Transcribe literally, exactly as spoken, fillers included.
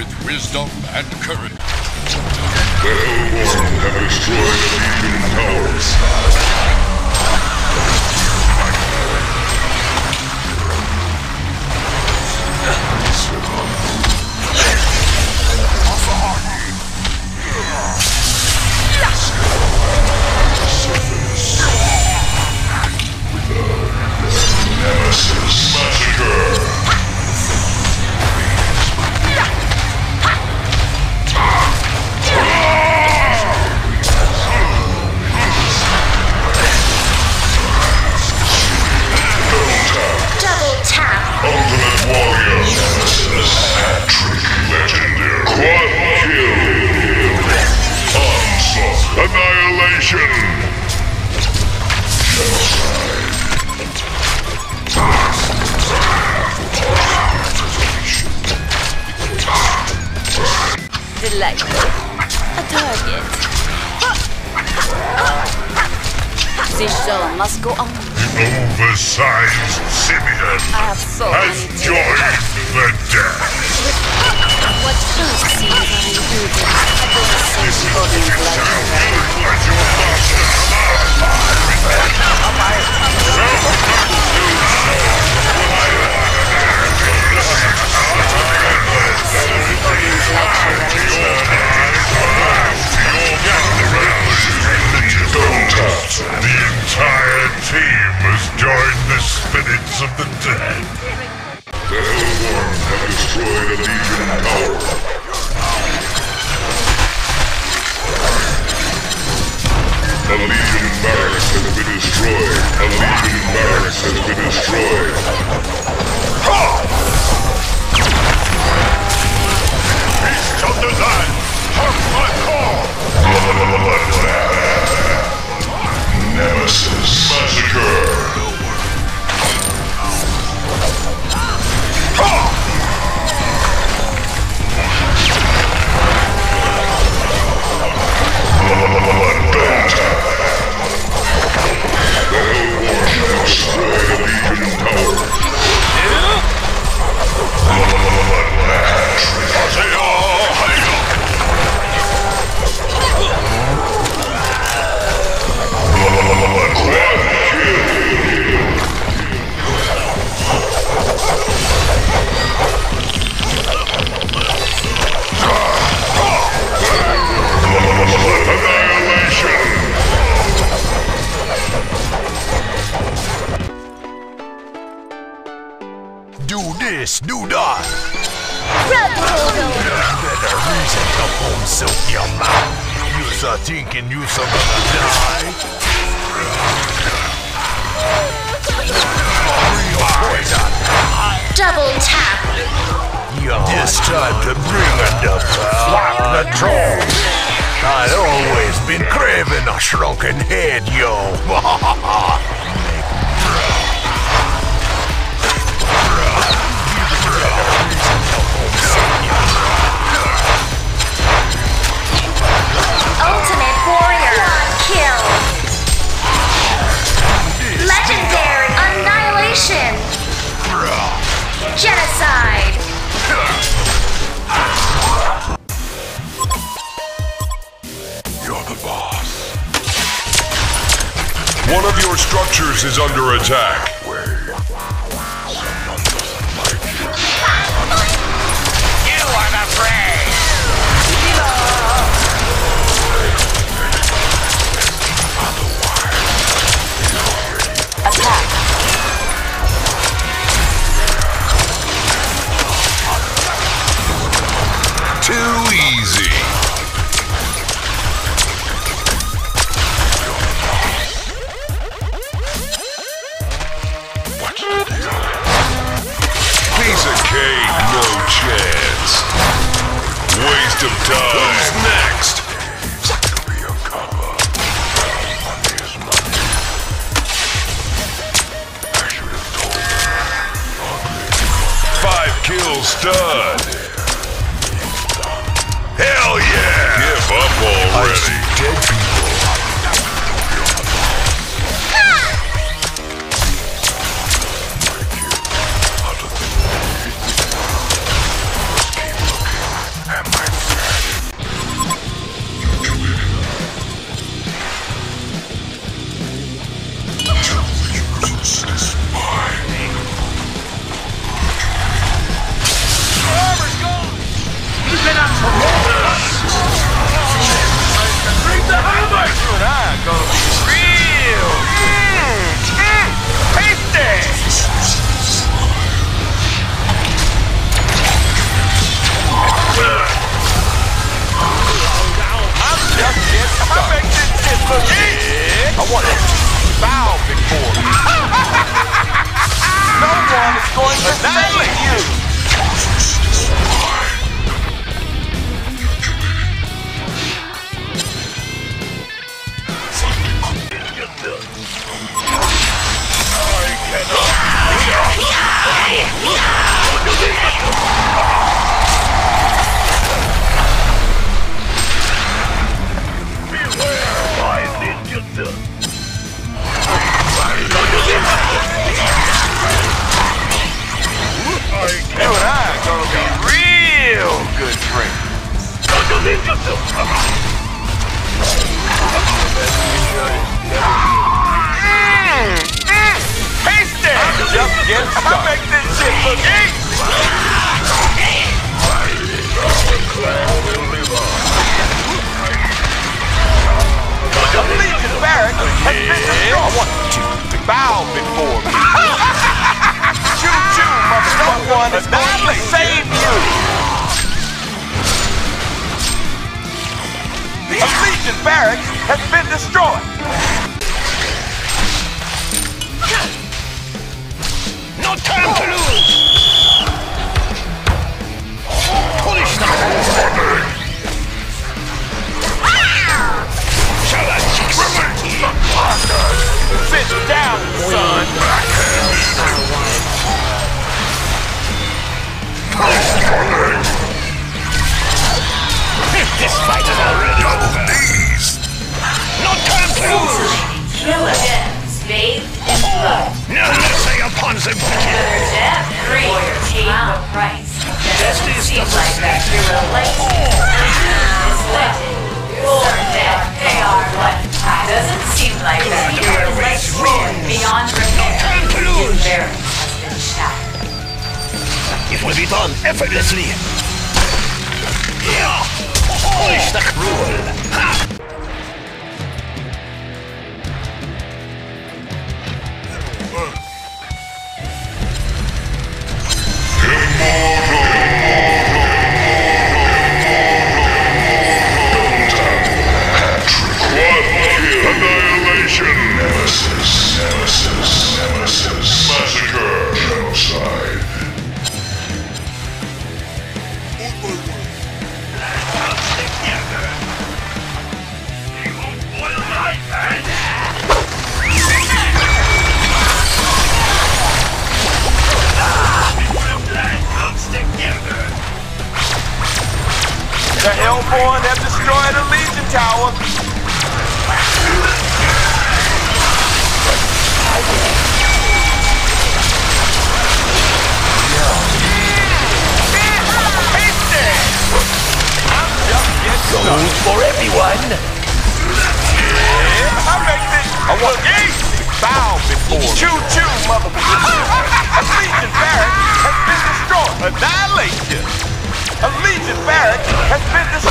with wisdom and courage. The Hellborn have destroyed the Legion towers. Nemesis Massacre! Must go on. Oversized Simeon has joined the death. What food seems unproven? I don't see body like your master. Your entire team has joined the spirits of the dead. The Hellborn have destroyed a Legion tower. A Legion barracks has been destroyed. A Legion barracks has been destroyed. Ha! Beast of the land, hark my call! Nemesis Massacre! Ha! Bloodbath! The Hellborn have destroyed a Legion tower. Bloodbath! They all hail! Quad kill! Annihilation! Do this, do that! Better reason to hold silk your mouth. You are thinking you're gonna die? Double tap. This time to bring a double flap the draw. I'd always been craving a shrunken head, yo. Ultimate warrior kill. Legendary annihilation. Genocide! You're the boss. One of your structures is under attack. Wait. Someone doesn't like you. You are the prey! Otherwise, attack! Too easy. What? Piece of cake, no chance. Waste of time. Who's next? Five kills stud. Hell yeah! Give up already! I see dead people. Ah! I want to bow before me. No one is going to annihilate you. I cannot. Barracks has been destroyed. No time to lose. Polish them. Sit down, son. This fight is already over. Kill again, bathed in blood. Now let's say upon the death three pay the price. This is the like that hero late. Is late. For death they are what? Doesn't seem like that hero late win beyond repair. His barrel has been shattered. It will be done effortlessly. Yeah! Holy the rule! Ha! The Hellborn have destroyed a Legion Tower! I'm just getting gold for everyone! I make this! I want to bow before me! Choo-choo, mother! A Legion barrack has been destroyed! Annihilation! A Legion barrack has been destroyed!